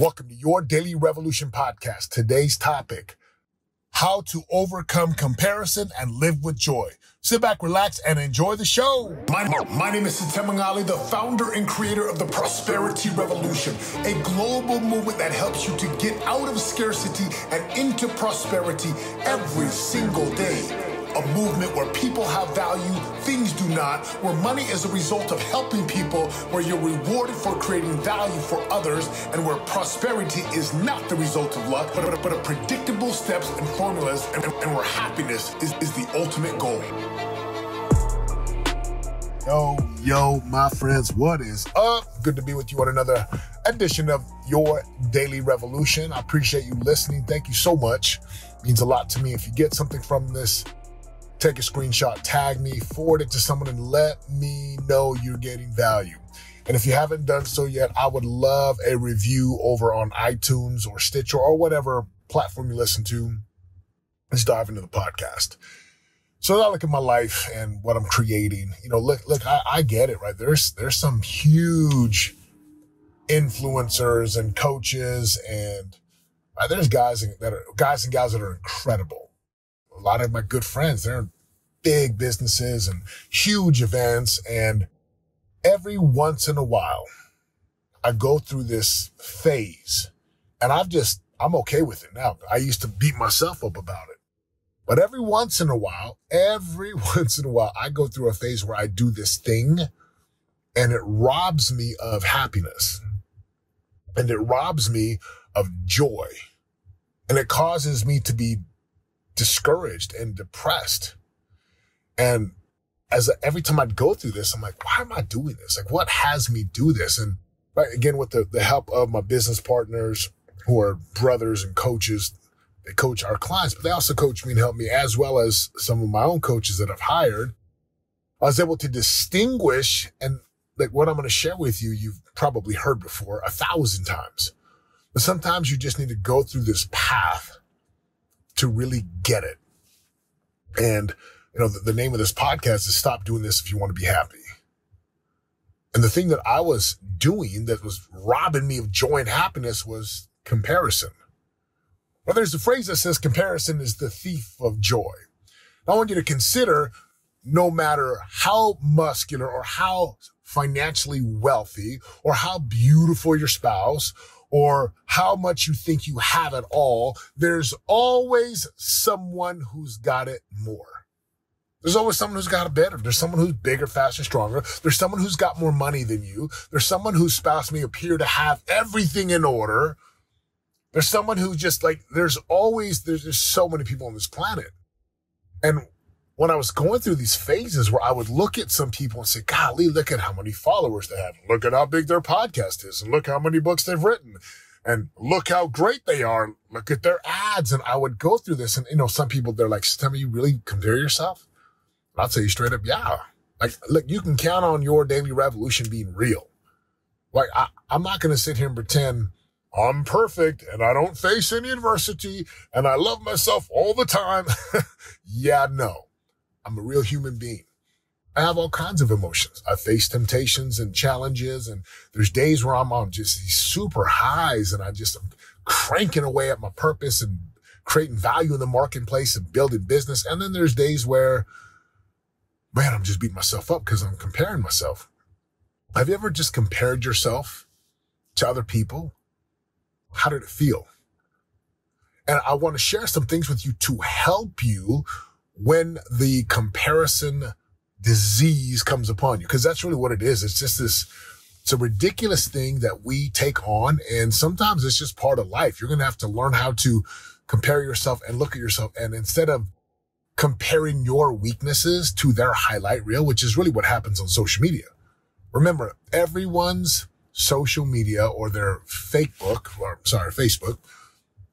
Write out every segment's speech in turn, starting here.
Welcome to Your Daily Revolution podcast. Today's topic, how to overcome comparison and live with joy. Sit back, relax, and enjoy the show. My name is Setema Gali, the founder and creator of the Prosperity Revolution, a global movement that helps you to get out of scarcity and into prosperity every single day. A movement where people have value, things do not, where money is a result of helping people, where you're rewarded for creating value for others, and where prosperity is not the result of luck, but of predictable steps and formulas, and where happiness is the ultimate goal. Yo, my friends, what is up? Good to be with you on another edition of Your Daily Revolution. I appreciate you listening. Thank you so much. It means a lot to me. If you get something from this, take a screenshot, tag me, forward it to someone, and let me know you're getting value. And if you haven't done so yet, I would love a review over on iTunes or Stitcher or whatever platform you listen to. Let's dive into the podcast. So I look at my life and what I'm creating. You know, look, I get it, right? There's some huge influencers and coaches, and there's guys and gals that are incredible. A lot of my good friends, they're in big businesses and huge events. And every once in a while, I go through this phase, and I'm okay with it now. I used to beat myself up about it. But every once in a while, I go through a phase where I do this thing, and it robs me of happiness, and it robs me of joy, and it causes me to be discouraged and depressed. And every time I'd go through this, I'm like, why am I doing this? Like, what has me do this? And right, again, with the help of my business partners who are brothers and coaches, they coach our clients, but they also coach me and help me, as well as some of my own coaches that I've hired. I was able to distinguish, and like what I'm going to share with you, you've probably heard before 1,000 times. But sometimes you just need to go through this path to really get it. And, you know, the name of this podcast is Stop Doing This If You Want to Be Happy. And the thing that I was doing that was robbing me of joy and happiness was comparison. Well, there's a phrase that says comparison is the thief of joy. I want you to consider, no matter how muscular or how financially wealthy or how beautiful your spouse or how much you think you have it all, there's always someone who's got it more. There's always someone who's got it better. There's someone who's bigger, faster, stronger. There's someone who's got more money than you. There's someone whose spouse may appear to have everything in order. There's someone who just like, there's so many people on this planet. And when I was going through these phases where I would look at some people and say, golly, look at how many followers they have. Look at how big their podcast is. And look how many books they've written. And look how great they are. Look at their ads. And I would go through this. And, you know, some people, they're like, Setema, you really compare yourself? And I'll tell you straight up, yeah. Like, look, you can count on Your Daily Revolution being real. Like, I'm not going to sit here and pretend I'm perfect and I don't face any adversity and I love myself all the time. Yeah, no. I'm a real human being. I have all kinds of emotions. I face temptations and challenges, and there's days where I'm on just these super highs and I'm cranking away at my purpose and creating value in the marketplace and building business. And then there's days where, man, I'm just beating myself up because I'm comparing myself. Have you ever just compared yourself to other people? How did it feel? And I want to share some things with you to help you when the comparison disease comes upon you, because that's really what it is. It's just this, it's a ridiculous thing that we take on. And sometimes it's just part of life. You're going to have to learn how to compare yourself and look at yourself. And instead of comparing your weaknesses to their highlight reel, which is really what happens on social media. Remember, everyone's social media or their Facebook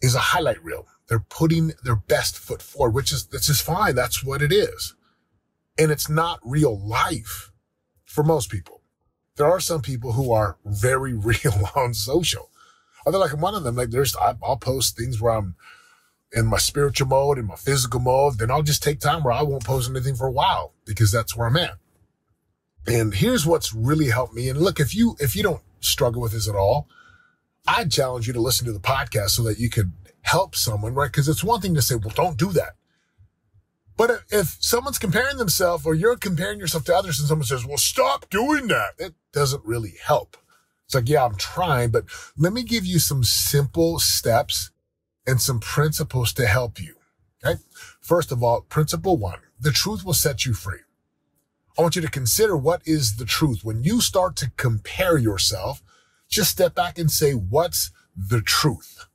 is a highlight reel. They're putting their best foot forward, which is fine. That's what it is. And it's not real life for most people. There are some people who are very real on social. Other like I'm one of them. Like I'll post things where I'm in my spiritual mode, in my physical mode. Then I'll just take time where I won't post anything for a while because that's where I'm at. And here's what's really helped me. And look, if you don't struggle with this at all, I challenge you to listen to the podcast so that you can help someone, right? Because it's one thing to say, well, don't do that. But if someone's comparing themselves or you're comparing yourself to others and someone says, well, stop doing that, it doesn't really help. It's like, yeah, I'm trying, but let me give you some simple steps and some principles to help you. Okay. First of all, principle one, the truth will set you free. I want you to consider what is the truth. When you start to compare yourself, just step back and say, what's the truth?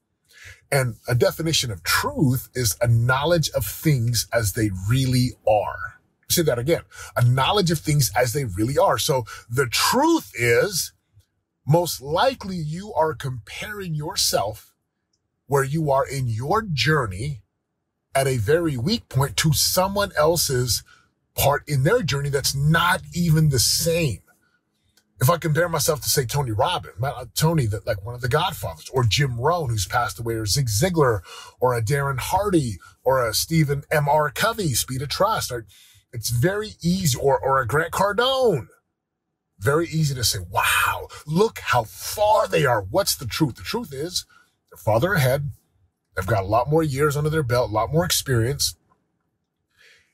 And a definition of truth is a knowledge of things as they really are. Say that again, a knowledge of things as they really are. So the truth is most likely you are comparing yourself where you are in your journey at a very weak point to someone else's part in their journey that's not even the same. If I compare myself to, say, Tony Robbins, like one of the Godfathers, or Jim Rohn, who's passed away, or Zig Ziglar, or a Darren Hardy, or a Stephen M. R. Covey, Speed of Trust, or it's very easy, or a Grant Cardone, very easy to say, wow, look how far they are. What's the truth? The truth is they're farther ahead. They've got a lot more years under their belt, a lot more experience,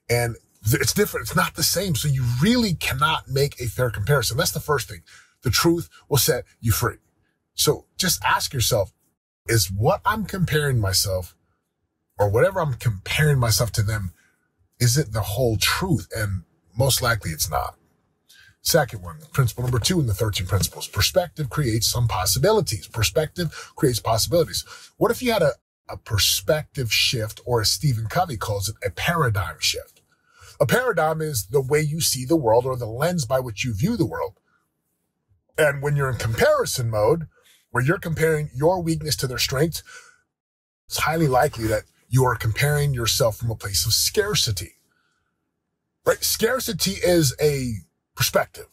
and it's different. It's not the same. So you really cannot make a fair comparison. That's the first thing. The truth will set you free. So just ask yourself, is what I'm comparing myself or whatever I'm comparing myself to them, is it the whole truth? And most likely it's not. Second one, principle number two in the 13 principles, perspective creates some possibilities. Perspective creates possibilities. What if you had a perspective shift, or as Stephen Covey calls it, a paradigm shift? A paradigm is the way you see the world or the lens by which you view the world. And when you're in comparison mode, where you're comparing your weakness to their strengths, it's highly likely that you are comparing yourself from a place of scarcity. Right? Scarcity is a perspective.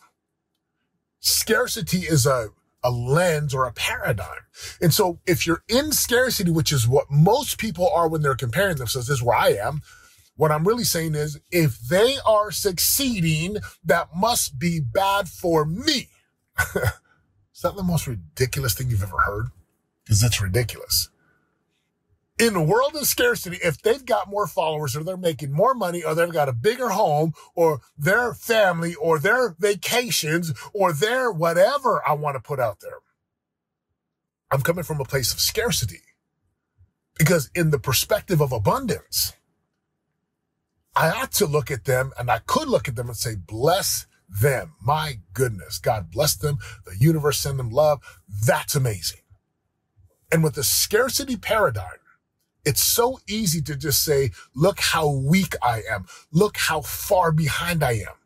Scarcity is a lens or a paradigm. And so if you're in scarcity, which is what most people are when they're comparing themselves, this is where I am. What I'm really saying is, if they are succeeding, that must be bad for me. Is that the most ridiculous thing you've ever heard? Because that's ridiculous. In a world of scarcity, if they've got more followers or they're making more money or they've got a bigger home or their family or their vacations or their whatever I want to put out there, I'm coming from a place of scarcity. Because in the perspective of abundance, I ought to look at them, and I could look at them and say, bless them. My goodness, God bless them. The universe send them love. That's amazing. And with the scarcity paradigm, it's so easy to just say, look how weak I am. Look how far behind I am.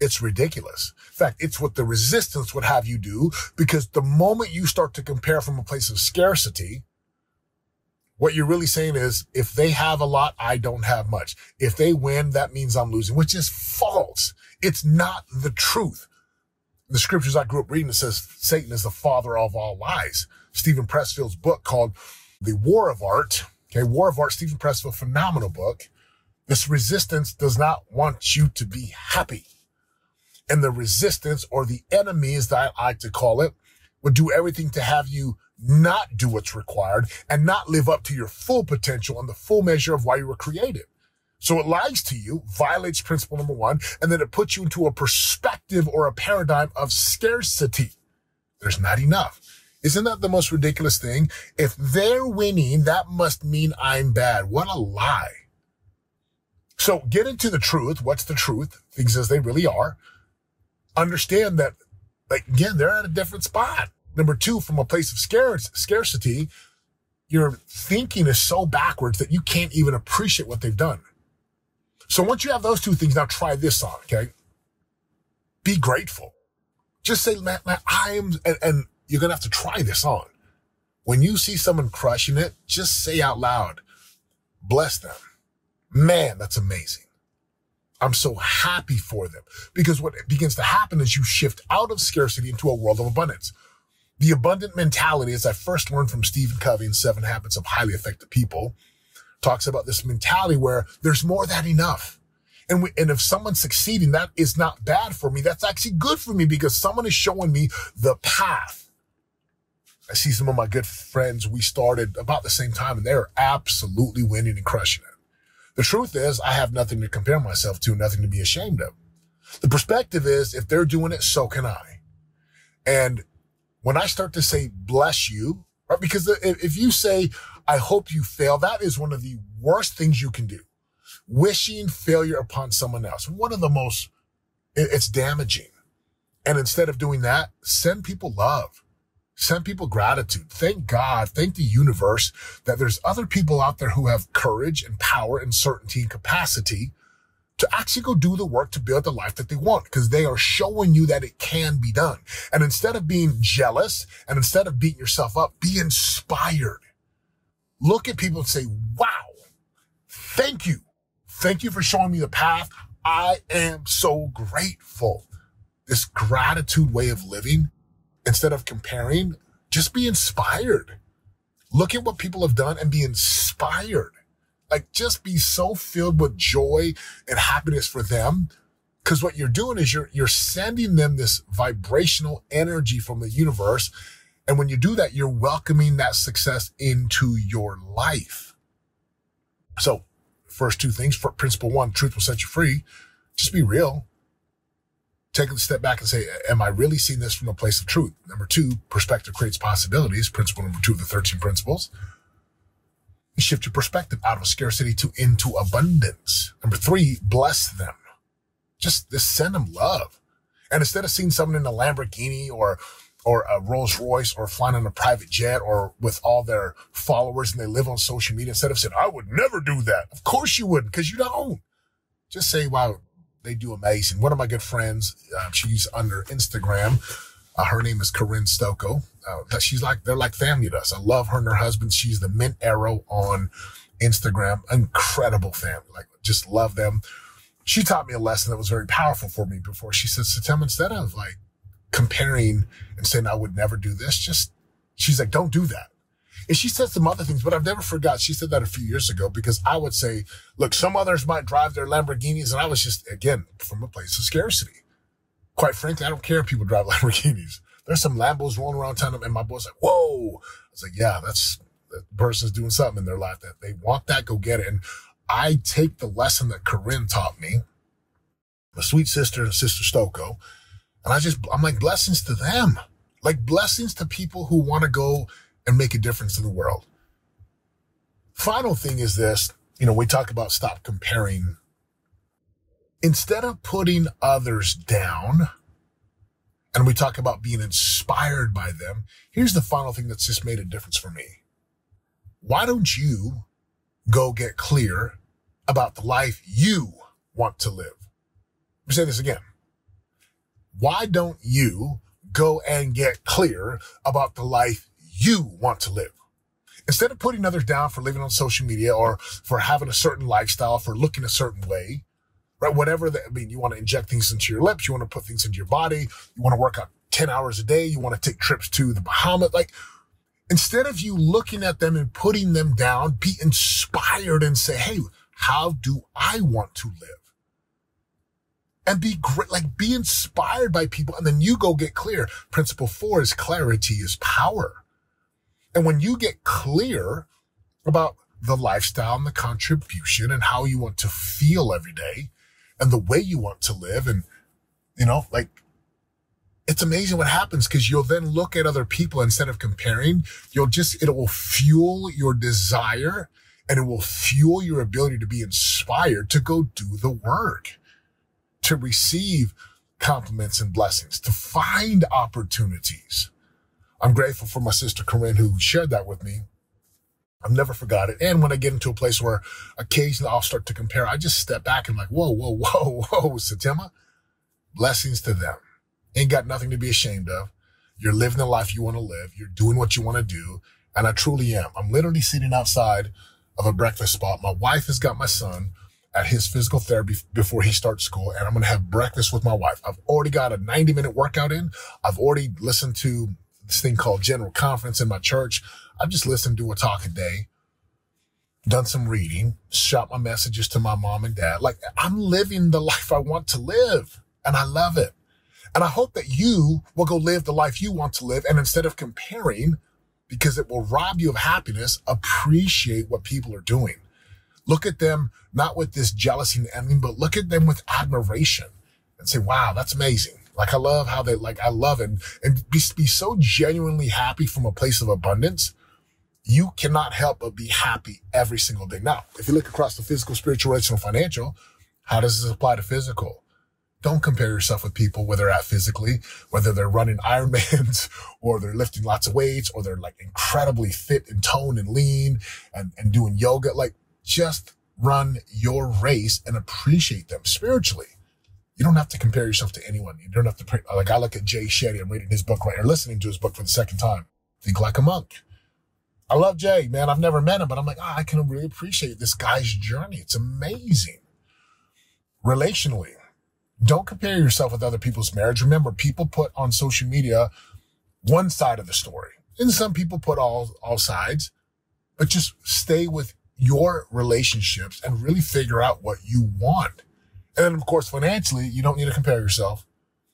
It's ridiculous. In fact, it's what the resistance would have you do, because the moment you start to compare from a place of scarcity, what you're really saying is, if they have a lot, I don't have much. If they win, that means I'm losing, which is false. It's not the truth. The scriptures I grew up reading, it says Satan is the father of all lies. Stephen Pressfield's book called The War of Art. Okay, War of Art, Stephen Pressfield, phenomenal book. This resistance does not want you to be happy. And the resistance, or the enemy, as I like to call it, would do everything to have you not do what's required and not live up to your full potential and the full measure of why you were created. So it lies to you, violates principle number one, and then it puts you into a perspective or a paradigm of scarcity. There's not enough. Isn't that the most ridiculous thing? If they're winning, that must mean I'm bad. What a lie. So get into the truth. What's the truth? Things as they really are. Understand that, like, again, they're at a different spot. Number two, from a place of scarcity, your thinking is so backwards that you can't even appreciate what they've done. So once you have those two things, now try this on, okay? Be grateful. Just say, man, I am, and you're going to have to try this on. When you see someone crushing it, just say out loud, bless them. Man, that's amazing. I'm so happy for them. Because what begins to happen is you shift out of scarcity into a world of abundance. The abundant mentality, as I first learned from Stephen Covey in 7 Habits of Highly Effective People, talks about this mentality where there's more than enough. And if someone's succeeding, that is not bad for me. That's actually good for me because someone is showing me the path. I see some of my good friends, we started about the same time, and they're absolutely winning and crushing it. The truth is, I have nothing to compare myself to, nothing to be ashamed of. The perspective is, if they're doing it, so can I. And when I start to say, bless you, right? Because if you say, I hope you fail, that is one of the worst things you can do. Wishing failure upon someone else. One of the most, it's damaging. And instead of doing that, send people love. Send people gratitude. Thank God, thank the universe that there's other people out there who have courage and power and certainty and capacity to actually go do the work to build the life that they want, because they are showing you that it can be done. And instead of being jealous and instead of beating yourself up, be inspired. Look at people and say, wow, thank you. Thank you for showing me the path. I am so grateful. This gratitude way of living. Instead of comparing, just be inspired. Look at what people have done and be inspired. Like, just be so filled with joy and happiness for them. Because what you're doing is you're sending them this vibrational energy from the universe. And when you do that, you're welcoming that success into your life. So first two things, for principle one, truth will set you free. Just be real. Take a step back and say, am I really seeing this from a place of truth? Number two, perspective creates possibilities. Principle number two of the 13 principles. Shift your perspective out of scarcity into abundance. Number three, bless them. Just send them love. And instead of seeing someone in a Lamborghini or a Rolls Royce or flying on a private jet or with all their followers and they live on social media, instead of saying, I would never do that. Of course you wouldn't, because you don't. Just say, wow. They do amazing. One of my good friends, she's under Instagram. Her name is Corinne Stokoe. They're like family to us. I love her and her husband. She's the Mint Arrow on Instagram. Incredible family. Like, just love them. She taught me a lesson that was very powerful for me before. She said, Setema, instead of like comparing and saying, I would never do this, she's like, don't do that. And she said some other things, but I've never forgot. She said that a few years ago, because I would say, look, some others might drive their Lamborghinis. And I was just, again, from a place of scarcity. Quite frankly, I don't care if people drive Lamborghinis. There's some Lambos rolling around town, and my boy's like, whoa. I was like, yeah, that person's doing something in their life that they want that, go get it. And I take the lesson that Corinne taught me, my sweet sister and Sister Stokoe, and I'm like, blessings to them. Like, blessings to people who want to go and make a difference in the world. Final thing is this, we talk about stop comparing. Instead of putting others down, and we talk about being inspired by them, here's the final thing that's just made a difference for me. Why don't you go get clear about the life you want to live? Let me say this again. Why don't you go and get clear about the life you want to live? Instead of putting others down for living on social media or for having a certain lifestyle, for looking a certain way, right? Whatever that, you want to inject things into your lips. You want to put things into your body. You want to work out 10 hours a day. You want to take trips to the Bahamas. Like, instead of you looking at them and putting them down, be inspired and say, hey, how do I want to live? And be great, like, be inspired by people. And then you go get clear. Principle four is clarity is power. And when you get clear about the lifestyle and the contribution and how you want to feel every day and the way you want to live, and, like, it's amazing what happens, because you'll then look at other people instead of comparing. It will fuel your desire, and it will fuel your ability to be inspired to go do the work, to receive compliments and blessings, to find opportunities. I'm grateful for my sister Corinne, who shared that with me. I've never forgot it. And when I get into a place where occasionally I'll start to compare, I just step back and I'm like, whoa, Setema, blessings to them. Ain't got nothing to be ashamed of. You're living the life you want to live. You're doing what you want to do. And I truly am. I'm literally sitting outside of a breakfast spot. My wife has got my son at his physical therapy before he starts school, and I'm going to have breakfast with my wife. I've already got a 90-minute workout in. I've already listened to this thing called General Conference in my church. I've just listened to a talk a day, done some reading, shot my messages to my mom and dad. Like, I'm living the life I want to live, and I love it. And I hope that you will go live the life you want to live, and instead of comparing, because it will rob you of happiness. Appreciate what people are doing. Look at them, not with this jealousy and envy, but look at them with admiration and say, wow, that's amazing. Like, I love how they, like, I love it. And be so genuinely happy from a place of abundance. You cannot help but be happy every single day. Now, if you look across the physical, spiritual, relational, financial, how does this apply to physical? Don't compare yourself with people where they're at physically, whether they're running Ironmans or they're lifting lots of weights or they're like incredibly fit and toned and lean and doing yoga. Like, just run your race and appreciate them spiritually. You don't have to compare yourself to anyone. You don't have to, like, I look at Jay Shetty. I'm reading his book right here, listening to his book for the second time, Think Like a Monk. I love Jay, man. I've never met him, but I'm like, I can really appreciate this guy's journey. It's amazing. Relationally, don't compare yourself with other people's marriage. Remember, people put on social media one side of the story, and some people put all sides, but just stay with your relationships and really figure out what you want. And then, of course, financially, you don't need to compare yourself.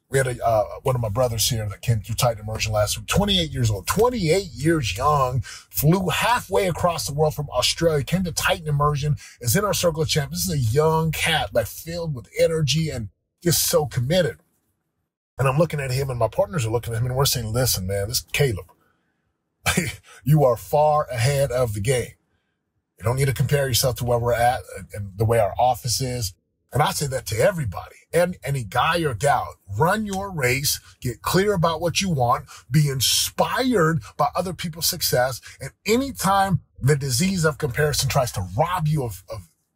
We had a, one of my brothers here that came through Titan Immersion last week, 28 years old, 28 years young, flew halfway across the world from Australia, came to Titan Immersion, is in our circle of champions. This is a young cat, like, filled with energy and just so committed. And I'm looking at him, and my partners are looking at him, and we're saying, listen, man, this is Caleb. You are far ahead of the game. You don't need to compare yourself to where we're at and the way our office is. And I say that to everybody, and any guy or gal, run your race, get clear about what you want, be inspired by other people's success. And anytime the disease of comparison tries to rob you of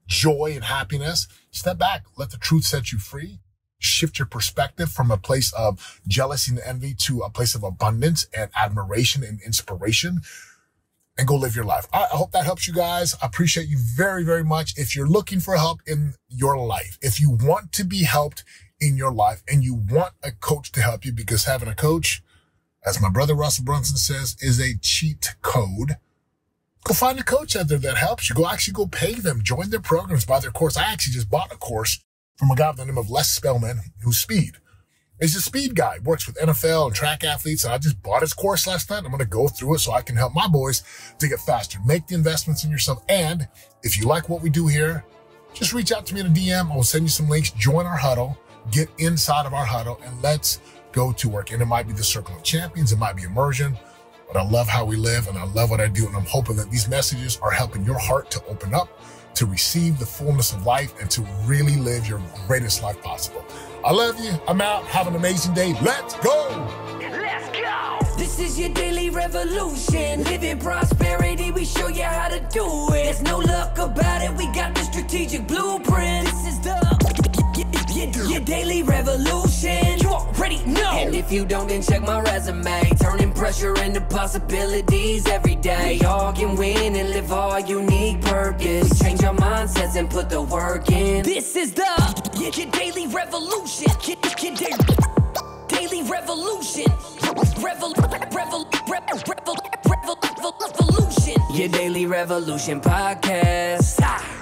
joy and happiness, step back, let the truth set you free, shift your perspective from a place of jealousy and envy to a place of abundance and admiration and inspiration. And go live your life. I hope that helps you guys. I appreciate you very, very much. If you're looking for help in your life, if you want to be helped in your life and you want a coach to help you, because having a coach, as my brother Russell Brunson says, is a cheat code, go find a coach out there that helps you. Go pay them, join their programs, buy their course. I actually just bought a course from a guy by the name of Les Spellman, who's Speed. He's a speed guy, works with NFL and track athletes. And I just bought his course last night. I'm going to go through it so I can help my boys to get faster. Make the investments in yourself. And if you like what we do here, just reach out to me in a DM. I'll send you some links. Join our huddle. Get inside of our huddle and let's go to work. And it might be the Circle of Champions. It might be Immersion. But I love how we live and I love what I do. And I'm hoping that these messages are helping your heart to open up, to receive the fullness of life, and to really live your greatest life possible. I love you. I'm out. Have an amazing day. Let's go. Let's go. This is your daily revolution. Living prosperity. We show you how to do it. There's no luck about it. We got the strategic blueprint. This is the your daily revolution. You already know. And if you don't, then check my resume. Turning pressure into possibilities every day. We all can win and live our unique purpose. We change our mindsets and put the work in. This is the your daily revolution. Daily revolution. Revolution. Your daily revolution podcast.